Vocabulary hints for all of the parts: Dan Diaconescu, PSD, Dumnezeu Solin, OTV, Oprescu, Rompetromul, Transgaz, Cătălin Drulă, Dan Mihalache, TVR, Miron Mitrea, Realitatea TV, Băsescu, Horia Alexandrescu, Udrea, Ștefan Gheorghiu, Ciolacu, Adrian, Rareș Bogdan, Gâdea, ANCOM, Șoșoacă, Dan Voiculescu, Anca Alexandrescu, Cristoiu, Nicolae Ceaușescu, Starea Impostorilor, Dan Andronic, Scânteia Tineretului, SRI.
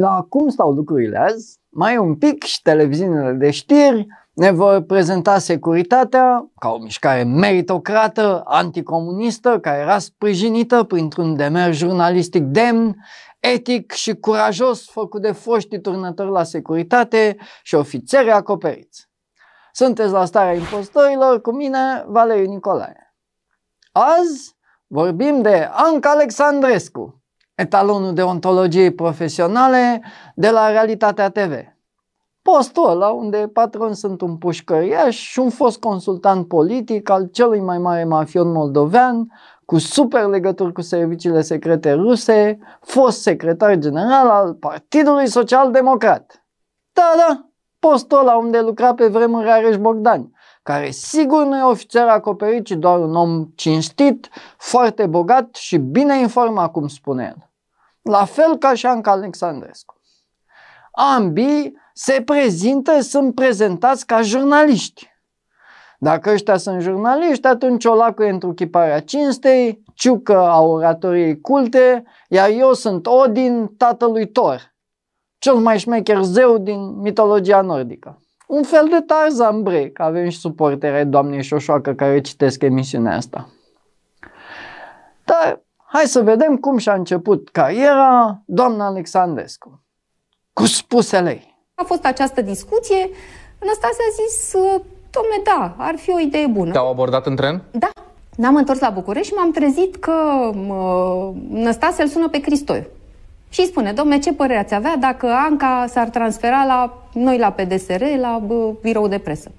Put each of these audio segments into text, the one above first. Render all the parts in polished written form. La cum stau lucrurile azi, mai un pic și televiziunile de știri ne vor prezenta securitatea ca o mișcare meritocrată, anticomunistă, care era sprijinită printr-un demers jurnalistic demn, etic și curajos făcut de foștii turnători la securitate și ofițeri acoperiți. Sunteți la Starea Impostorilor cu mine, Valeriu Nicolae. Azi vorbim de Anca Alexandrescu, etalonul deontologiei profesionale de la Realitatea TV. Postul ăla unde patroni sunt un pușcăriaș și un fost consultant politic al celui mai mare mafion moldovean, cu super legături cu serviciile secrete ruse, fost secretar general al Partidului Social-Democrat. Da, da, postul ăla unde lucra pe vremuri Rareș Bogdan, care sigur nu e ofițer acoperit, ci doar un om cinstit, foarte bogat și bine informat, cum spune el. La fel ca și Anca Alexandrescu. Ambii sunt prezentați ca jurnaliști. Dacă ăștia sunt jurnaliști, atunci Ciolacu e întruchiparea cinstei, Ciucă a oratoriei culte, iar eu sunt Odin, tatălui Thor, cel mai șmecher zeu din mitologia nordică. Un fel de Tarzan, bre, că avem și suporteri ai doamnei Șoșoacă care citesc emisiunea asta. Dar hai să vedem cum și-a început cariera doamna Alexandrescu. Cu spusele ei. A fost această discuție, Năstasia a zis, dom'le, da, ar fi o idee bună. Te-au abordat în tren? Da. Ne-am întors la București și m-am trezit că Năstasia îl sună pe Cristoiu. Și îi spune, dom'le, ce părere ați avea dacă Anca s-ar transfera la noi la PDSR, la birou de presă?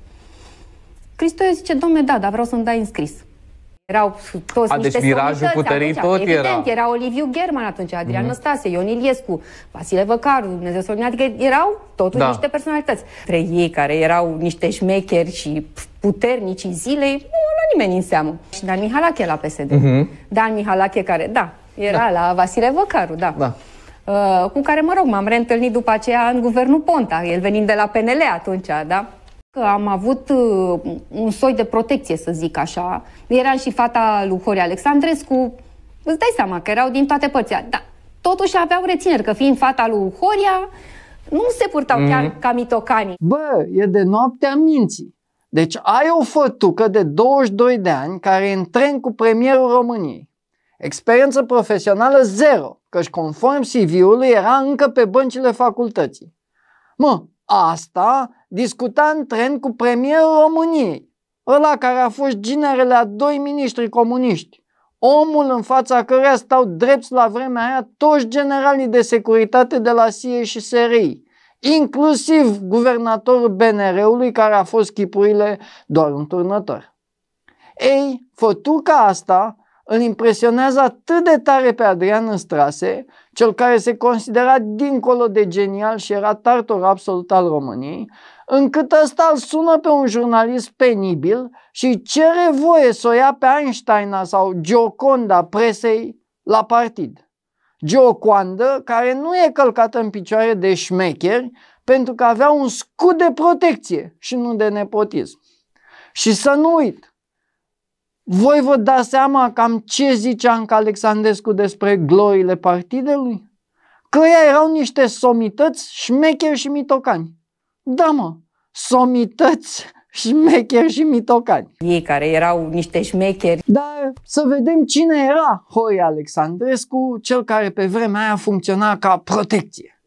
Cristoiu zice, dom'le, da, dar vreau să-mi dai înscris. Erau toți niște somități atunci, evident, era Oliviu German atunci, Adrian Năstasia, Ion Iliescu, Vasile Văcaru, Dumnezeu Solin, adică erau totuși niște personalități. Între ei care erau niște șmecheri și puternici zilei, nu lua nimeni în seamă. Și Dan Mihalache la PSD, Dan Mihalache care, da, era la Vasile Văcaru, cu care, mă rog, m-am reîntâlnit după aceea în guvernul Ponta, el venind de la PNL atunci, da? Am avut un soi de protecție, să zic așa. Eram și fata lui Horia Alexandrescu, îți dai seama că erau din toate părțile. Dar totuși aveau rețineri, că fiind fata lui Horia, nu se purtau chiar ca mitocanii. Bă, e de noaptea minții. Deci ai o fătucă de 22 de ani care e în tren cu premierul României. Experiență profesională zero, căci conform CV-ului era încă pe băncile facultății. Mă, asta discuta în tren cu premierul României, ăla care a fost ginerele a 2 miniștri comuniști, omul în fața căreia stau drepți la vremea aia toți generalii de securitate de la SIE și SRI, inclusiv guvernatorul BNR-ului care a fost chipurile doar un turnător. Ei, fătuca asta îl impresionează atât de tare pe Adrian Năstasia, cel care se considera dincolo de genial și era tartor absolut al României, încât ăsta îl sună pe un jurnalist penibil și cere voie să o ia pe Einsteina sau Gioconda presei la partid. Gioconda care nu e călcată în picioare de șmecheri pentru că avea un scut de protecție și nu de nepotism. Și să nu uit! Voi vă dați seama cam ce zice Anca Alexandrescu despre gloriile partidului? Că ea erau niște somități, șmecheri și mitocani. Da, mă, somități, șmecheri și mitocani. Ei care erau niște șmecheri. Dar să vedem cine era Horia Alexandrescu, cel care pe vremea aia funcționa ca protecție.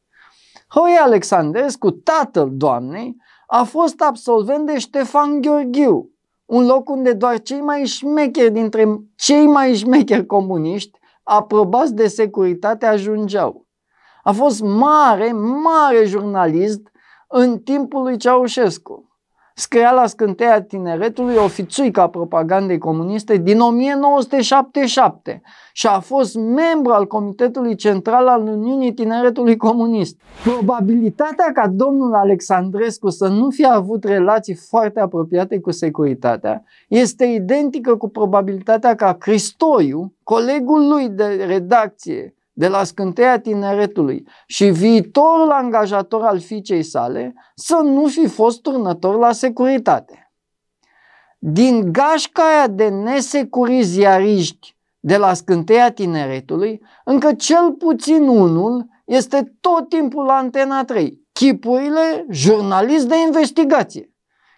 Horia Alexandrescu, tatăl doamnei, a fost absolvent de Ștefan Gheorghiu, un loc unde doar cei mai șmecheri dintre cei mai șmecheri comuniști aprobați de securitate ajungeau. A fost mare, mare jurnalist în timpul lui Ceaușescu. Scria la Scânteia Tineretului o fițuică propagandei comuniste din 1977 și a fost membru al Comitetului Central al Uniunii Tineretului Comunist. Probabilitatea ca domnul Alexandrescu să nu fi avut relații foarte apropiate cu securitatea este identică cu probabilitatea ca Cristoiu, colegul lui de redacție de la Scânteia Tineretului și viitorul angajator al fiicei sale, să nu fi fost turnător la securitate. Din gașca aia de nesecuriți ziariști de la Scânteia Tineretului, încă cel puțin unul este tot timpul la Antena 3. Chipurile jurnalist de investigație.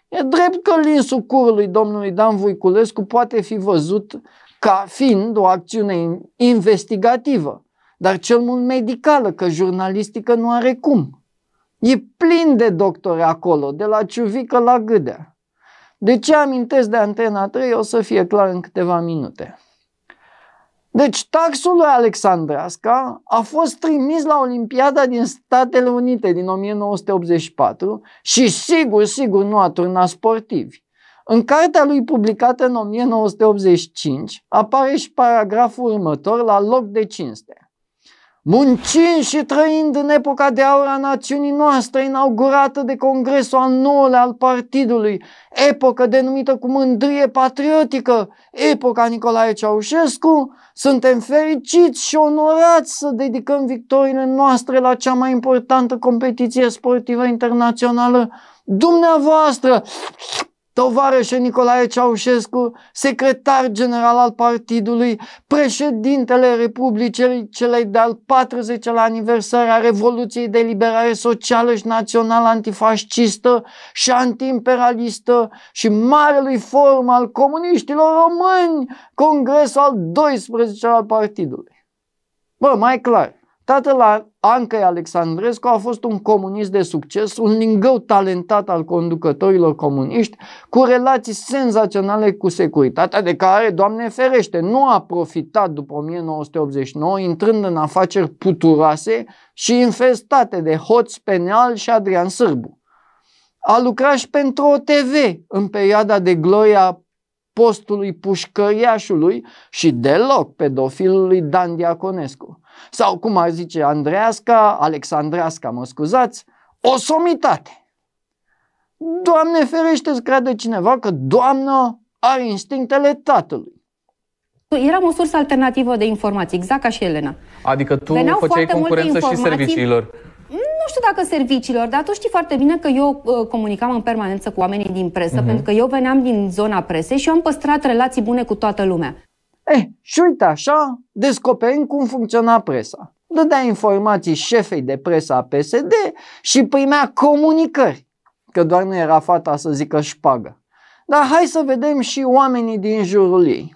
E drept că linsul curului domnului Dan Voiculescu poate fi văzut ca fiind o acțiune investigativă, dar cel mult medicală, că jurnalistică nu are cum. E plin de doctori acolo, de la Ciuvică la Gâdea. De ce amintesc de Antena 3 o să fie clar în câteva minute. Deci taxul lui Alexandreasca a fost trimis la Olimpiada din Statele Unite din 1984 și sigur nu a turnat sportivi. În cartea lui publicată în 1985 apare și paragraful următor la loc de cinste. Muncind și trăind în epoca de aur a națiunii noastre, inaugurată de Congresul al 9-lea al partidului, epocă denumită cu mândrie patriotică, epoca Nicolae Ceaușescu, suntem fericiți și onorați să dedicăm victoriile noastre la cea mai importantă competiție sportivă internațională. Dumneavoastră, tovarășe Nicolae Ceaușescu, secretar general al partidului, președintele Republicii celei de-al 40-lea aniversare a Revoluției de Liberare Socială și Națională Antifascistă și Antiimperialistă și marelui forum al comuniștilor români, congresul al 12-lea al partidului. Bă, mai clar, tatăl Ancăi Alexandrescu a fost un comunist de succes, un lingău talentat al conducătorilor comuniști, cu relații senzaționale cu securitatea, de care, Doamne ferește, nu a profitat după 1989, intrând în afaceri puturoase și infestate de hoți penali și Adrian Sârbu. A lucrat și pentru OTV în perioada de gloria postului pușcăriașului și deloc pedofilului Dan Diaconescu. Sau, cum ar zice Alexandreasca, o somitate. Doamne ferește să creadă cineva că doamna are instinctele tatălui. Eram o sursă alternativă de informații, exact ca și Elena. Adică tu făceai concurență și serviciilor. Nu știu dacă serviciilor, dar tu știi foarte bine că eu comunicam în permanență cu oamenii din presă, pentru că eu veneam din zona presei și eu am păstrat relații bune cu toată lumea. Și uite așa, descoperim cum funcționa presa. Dădea informații șefei de presă a PSD și primea comunicări, că doar nu era fata să zică șpagă. Dar hai să vedem și oamenii din jurul ei.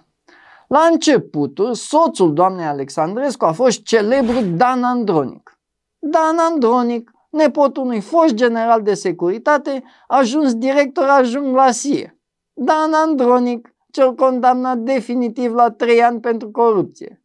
La începuturi, soțul doamnei Alexandrescu a fost celebrul Dan Andronic. Dan Andronic, nepotul unui fost general de securitate, a ajuns director adjunct la SIE. Dan Andronic, cel condamnat definitiv la 3 ani pentru corupție.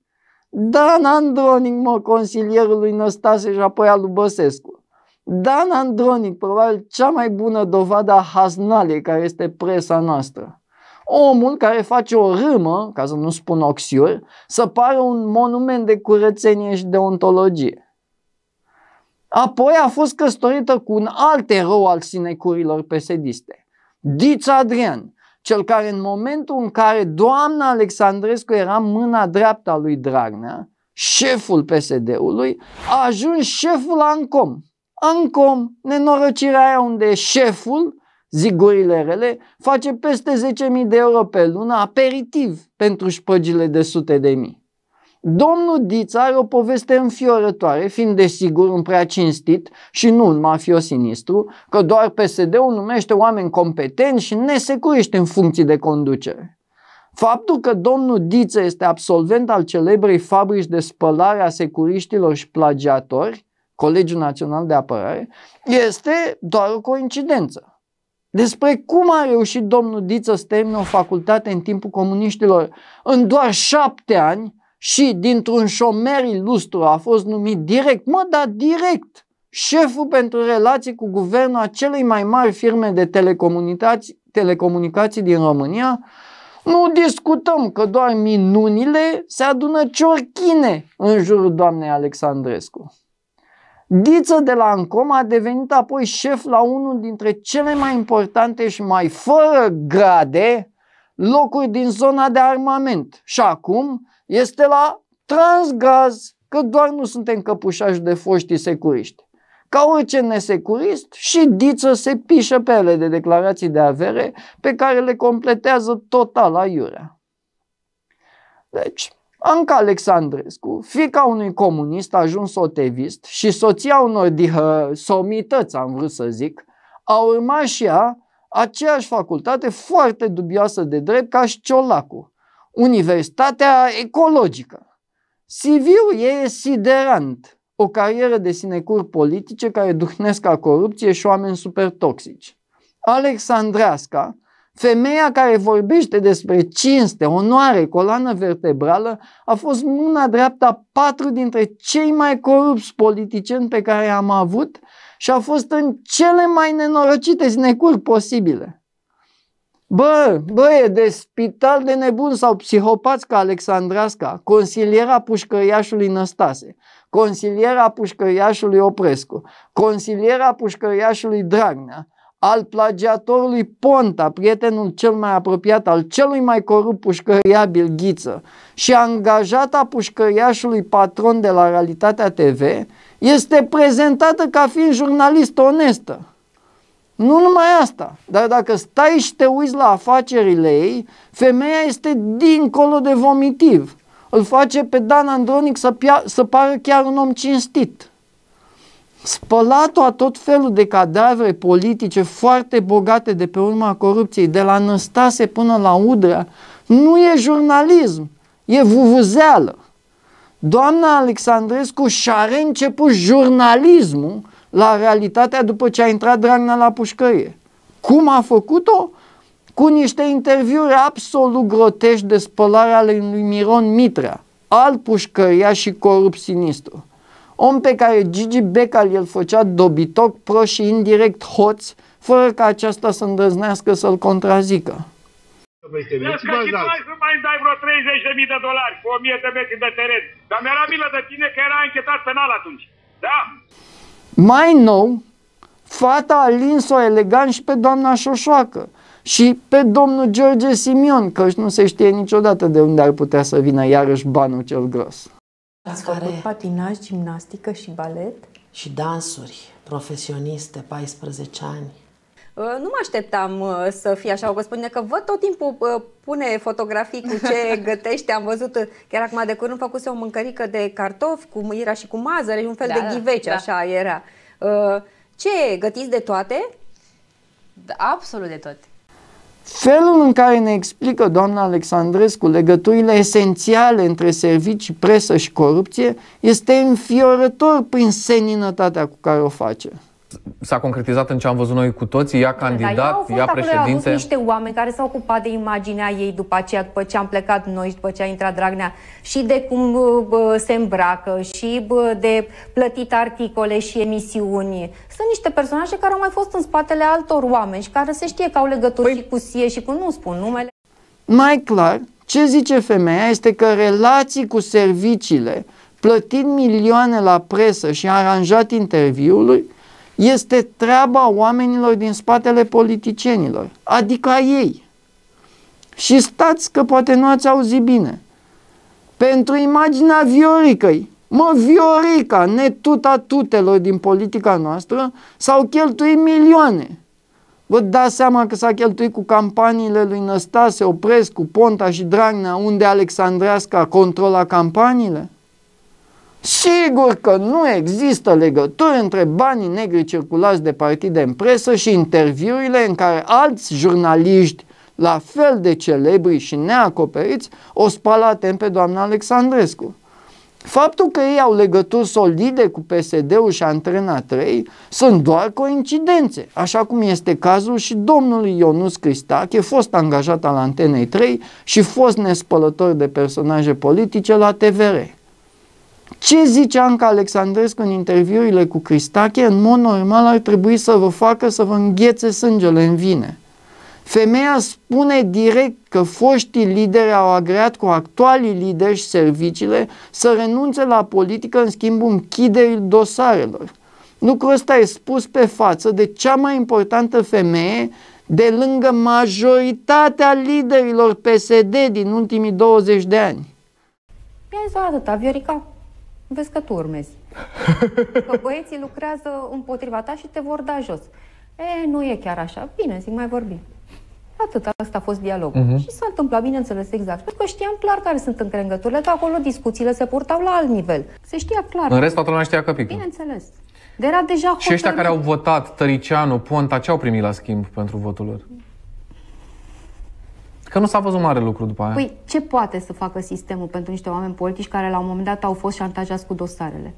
Dan Andronic, consilierul lui Năstasia și apoi al lui Băsescu. Dan Andronic, probabil cea mai bună dovadă a haznalei care este presa noastră. Omul care face o râmă, ca să nu spun oxiuri, să pară un monument de curățenie și de ontologie. Apoi a fost căsătorită cu un alt erou al sinecurilor pesediste, Dița Adrian, cel care în momentul în care doamna Alexandrescu era mâna dreaptă a lui Dragnea, șeful PSD-ului, a ajuns șeful ANCOM. ANCOM, nenorăcirea aia unde șeful, zigurile rele, face peste 10.000 de euro pe lună aperitiv pentru șpăgile de sute de mii. Domnul Diță are o poveste înfiorătoare, fiind desigur un prea cinstit și nu un mafios sinistru, că doar PSD-ul numește oameni competenți și nesecuriști în funcții de conducere. Faptul că domnul Diță este absolvent al celebrei fabrici de spălare a securiștilor și plagiatori, Colegiul Național de Apărare, este doar o coincidență. Despre cum a reușit domnul Diță să termine o facultate în timpul comuniștilor în doar 7 ani, și dintr-un șomer ilustru a fost numit direct, direct, șeful pentru relații cu guvernul a celei mai mari firme de telecomunicații din România, nu discutăm că doar minunile se adună ciorchine în jurul doamnei Alexandrescu. Diță de la ANCOM a devenit apoi șef la unul dintre cele mai importante și mai fără grade locuri din zona de armament și acum este la Transgaz, că doar nu suntem căpușași de foștii securiști. Ca orice nesecurist, și Diță se pișă pe ele de declarații de avere pe care le completează total aiurea. Deci, Anca Alexandrescu, fiica unui comunist ajuns otevist și soția unor dihosomități, am vrut să zic, a urmat și ea aceeași facultate foarte dubioasă de drept ca și Ciolacu, Universitatea Ecologică. CV-ul ei e siderant, o carieră de sinecuri politice care duhnesc a corupție și oameni super toxici. Alexandreasca, femeia care vorbește despre cinste, onoare, coloană vertebrală, a fost mâna dreaptă a 4 dintre cei mai corupți politicieni pe care i-am avut și a fost în cele mai nenorocite sinecuri posibile. Bă, e de spital de nebun sau psihopați ca Alexandreasca, consiliera pușcăriașului Năstase, consiliera pușcăriașului Oprescu, consiliera pușcăriașului Dragnea, al plagiatorului Ponta, prietenul cel mai apropiat al celui mai corupt pușcăriabil Ghiță, și angajata pușcăriașului patron de la Realitatea TV, este prezentată ca fiind jurnalistă onestă. Nu numai asta, dar dacă stai și te uiți la afacerile ei, femeia este dincolo de vomitiv. Îl face pe Dan Andronic să pară chiar un om cinstit. Spălat-o a tot felul de cadavre politice foarte bogate de pe urma corupției, de la Năstase până la Udrea, nu e jurnalism, e vuvuzeală. Doamna Alexandrescu și-a reînceput jurnalismul la Realitatea după ce a intrat Dragnea la pușcărie. Cum a făcut-o? Cu niște interviuri absolut grotești de spălare ale lui Miron Mitrea, alt pușcăriaș și corupt sinistru. Om pe care Gigi Becali îl făcea dobitoc, pro și indirect hoț, fără ca aceasta să îndrăznească să-l contrazică. Las că și tu ai să mai îmi dai vreo $30.000 cu 1.000 de metri de teren. Dar mi-era milă de tine că era închetat penal atunci. Da? Mai nou, fata a lins-o elegant și pe doamna Șoșoacă și pe domnul George Simion, că nu se știe niciodată de unde ar putea să vină iarăși banul cel gros. Ați făcut patinaj, gimnastică și balet? Și dansuri profesioniste, 14 ani. Nu mă așteptam să fie așa, o vă spune că văd tot timpul pune fotografii cu ce gătește. Am văzut chiar acum de curând făcuse o mâncărică de cartofi cu mâira și cu mazăre, un fel de ghiveci, așa era. Ce, gătiți de toate? Absolut de toate. Felul în care ne explică doamna Alexandrescu legăturile esențiale între servicii, presă și corupție este înfiorător prin seninătatea cu care o face. S-a concretizat în ce am văzut noi cu toții, ea candidat, ea președinte. Au fost niște oameni care s-au ocupat de imaginea ei după aceea, după ce am plecat noi și după ce a intrat Dragnea, și de cum se îmbracă, și de plătit articole și emisiuni. Sunt niște personaje care au mai fost în spatele altor oameni și care se știe că au legături și cu SIE și cu, nu spun numele. Mai clar, ce zice femeia este că relații cu serviciile, plătit milioane la presă și aranjat interviului, este treaba oamenilor din spatele politicienilor, adică a ei. Și stați că poate nu ați auzit bine. Pentru imaginea Vioricăi, Viorica, netuta tutelor din politica noastră, s-au cheltuit milioane. Vă dați seama că s-a cheltuit cu campaniile lui Năstase, Oprescu, Ponta și Dragnea, unde Alexandreasca controla campaniile? Sigur că nu există legături între banii negri circulați de partide în presă și interviurile în care alți jurnaliști, la fel de celebri și neacoperiți, o spală atent pe doamna Alexandrescu. Faptul că ei au legături solide cu PSD-ul și Antena 3 sunt doar coincidențe, așa cum este cazul și domnului Ionuț Cristache, fost angajat al Antenei 3 și fost nespălător de personaje politice la TVR. Ce zice Anca Alexandrescu în interviurile cu Cristache, în mod normal ar trebui să vă facă să vă înghețe sângele în vine. Femeia spune direct că foștii lideri au agreat cu actualii lideri și serviciile să renunțe la politică în schimbul închiderii dosarelor. Lucrul ăsta e spus pe față de cea mai importantă femeie de lângă majoritatea liderilor PSD din ultimii 20 de ani. Mi-a zis atâta, Viorica. Vezi că tu urmezi. Că băieții lucrează împotriva ta și te vor da jos. E, nu e chiar așa. Bine, zic, mai vorbim. Atât, asta a fost dialogul. Și s-a întâmplat, bineînțeles, exact. Pentru că știam clar care sunt încrengăturile, că acolo discuțiile se purtau la alt nivel. Se știa clar. În rest, toată lumea știa căpicul. Bineînțeles. De era deja hotărât. Și ăștia care au votat, Tăriceanu, Ponta, ce au primit la schimb pentru votul lor? Că nu s-a văzut mare lucru după aia. Păi, ce poate să facă sistemul pentru niște oameni politici care la un moment dat au fost șantajați cu dosarele?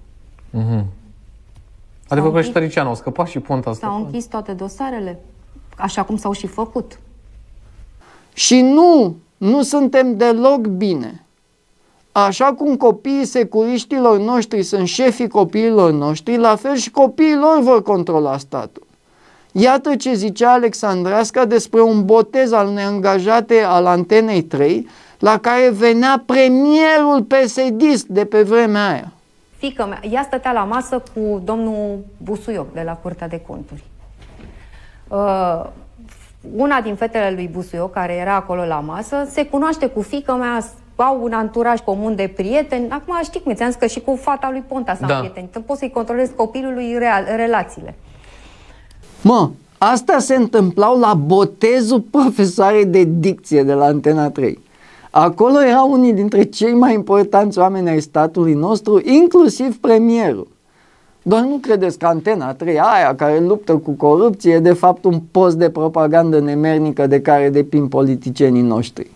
Adevărat că și Tăriceanu au scăpat și Ponta a scăpat. S-au închis toate dosarele, așa cum s-au și făcut. Și nu suntem deloc bine. Așa cum copiii securiștilor noștri sunt șefii copiilor noștri, la fel și copiii lor vor controla statul. Iată ce zicea Alexandreasca despre un botez al unei angajate al Antenei 3, la care venea premierul PSD de pe vremea aia. Fiica mea, ea stătea la masă cu domnul Busuioc de la Curtea de Conturi. Una din fetele lui Busuioc, care era acolo la masă, se cunoaște cu fiica mea, au un anturaj comun de prieteni. Acum știi cum, ți-am zis că și cu fata lui Ponta s-au prieteni. Poți să-i controlezi copilului relațiile. Mă, astea se întâmplau la botezul profesoarei de dicție de la Antena 3. Acolo erau unii dintre cei mai importanți oameni ai statului nostru, inclusiv premierul. Doar nu credeți că Antena 3, aia care luptă cu corupție, e de fapt un post de propagandă nemernică de care depind politicienii noștri.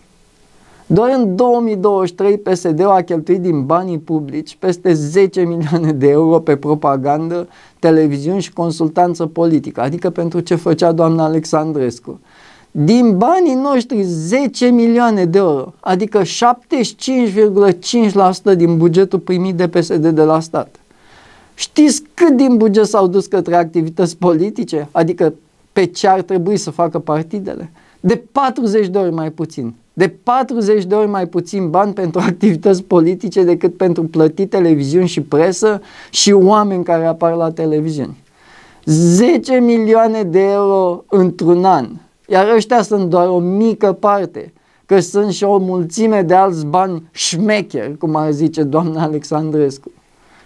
Doar în 2023 PSD-ul a cheltuit din banii publici peste 10 milioane de euro pe propagandă, televiziuni și consultanță politică, adică pentru ce făcea doamna Alexandrescu. Din banii noștri 10 milioane de euro, adică 75,5% din bugetul primit de PSD de la stat. Știți cât din buget s-au dus către activități politice, adică pe ce ar trebui să facă partidele? De 40 de ori mai puțin. De 40 de ori mai puțin bani pentru activități politice decât pentru plătit televiziuni și presă și oameni care apar la televiziuni. 10 milioane de euro într-un an. Iar ăștia sunt doar o mică parte, că sunt și o mulțime de alți bani șmecheri, cum ar zice doamna Alexandrescu.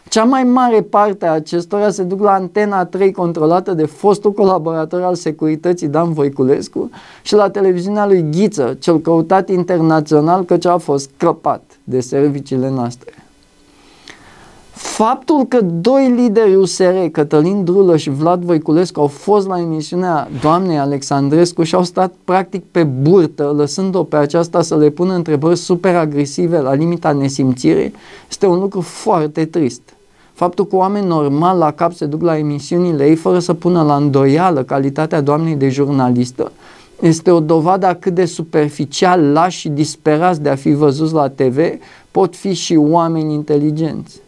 Cea mai mare parte a acestora se duc la Antena 3, controlată de fostul colaborator al securității Dan Voiculescu, și la televiziunea lui Ghiță, cel căutat internațional căci a fost scăpat de serviciile noastre. Faptul că doi lideri USR, Cătălin Drulă și Vlad Voiculescu, au fost la emisiunea doamnei Alexandrescu și au stat practic pe burtă, lăsând-o pe aceasta să le pună întrebări super agresive la limita nesimțirii, este un lucru foarte trist. Faptul că oameni normali la cap se duc la emisiunile ei fără să pună la îndoială calitatea doamnei de jurnalistă este o dovadă a cât de superficial, lași și disperați de a fi văzuți la TV pot fi și oameni inteligenți.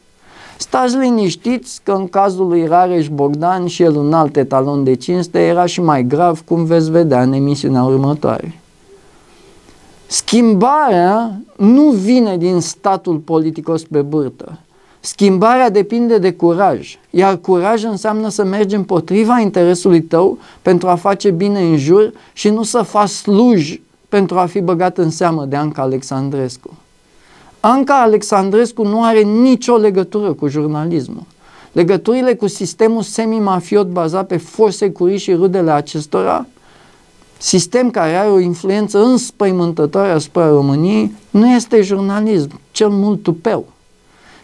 Stați liniștiți că în cazul lui Rareș Bogdan, și el un alt etalon de cinste, era și mai grav, cum veți vedea în emisiunea următoare. Schimbarea nu vine din statul politicos pe burtă. Schimbarea depinde de curaj, iar curaj înseamnă să mergi împotriva interesului tău pentru a face bine în jur și nu să faci sluj pentru a fi băgat în seamă de Anca Alexandrescu. Anca Alexandrescu nu are nicio legătură cu jurnalismul. Legăturile cu sistemul semi-mafiot bazat pe foști securiști și rudele acestora, sistem care are o influență înspăimântătoare asupra României, nu este jurnalism, cel mult tupeu.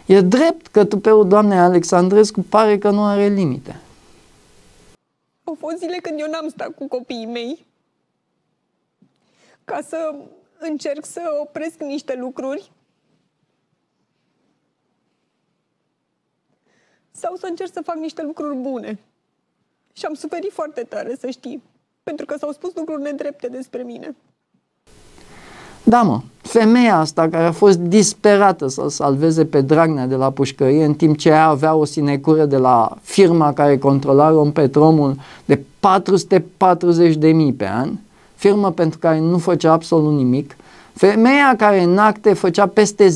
E drept că tupeul doamnei Alexandrescu pare că nu are limite. Au fost zile când eu n-am stat cu copiii mei ca să încerc să opresc niște lucruri sau să încerc să fac niște lucruri bune. Și am suferit foarte tare, să știi, pentru că s-au spus lucruri nedrepte despre mine. Da, mă, femeia asta care a fost disperată să-l salveze pe Dragnea de la pușcărie, în timp ce ea avea o sinecură de la firma care controla Rompetromul de 440.000 pe an, firmă pentru care nu făcea absolut nimic, femeia care în acte făcea peste 10.000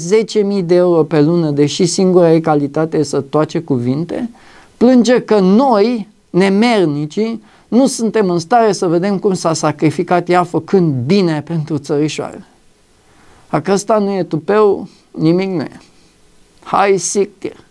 de euro pe lună, deși singura ei calitate e să toace cuvinte, plânge că noi, nemernicii, nu suntem în stare să vedem cum s-a sacrificat ea făcând bine pentru țărișoară. Dacă ăsta nu e tupeu, nimic nu e. Hai, sictir!